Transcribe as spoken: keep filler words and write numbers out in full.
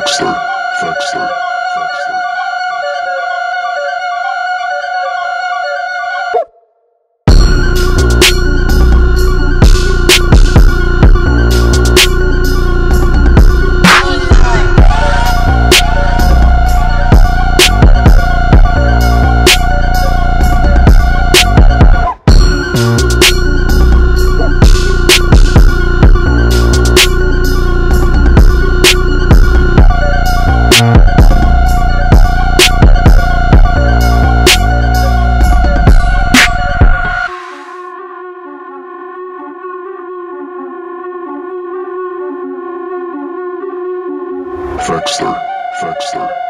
FEXTHER, FEXTHER, FEXTHER. FEXTHER, FEXTHER.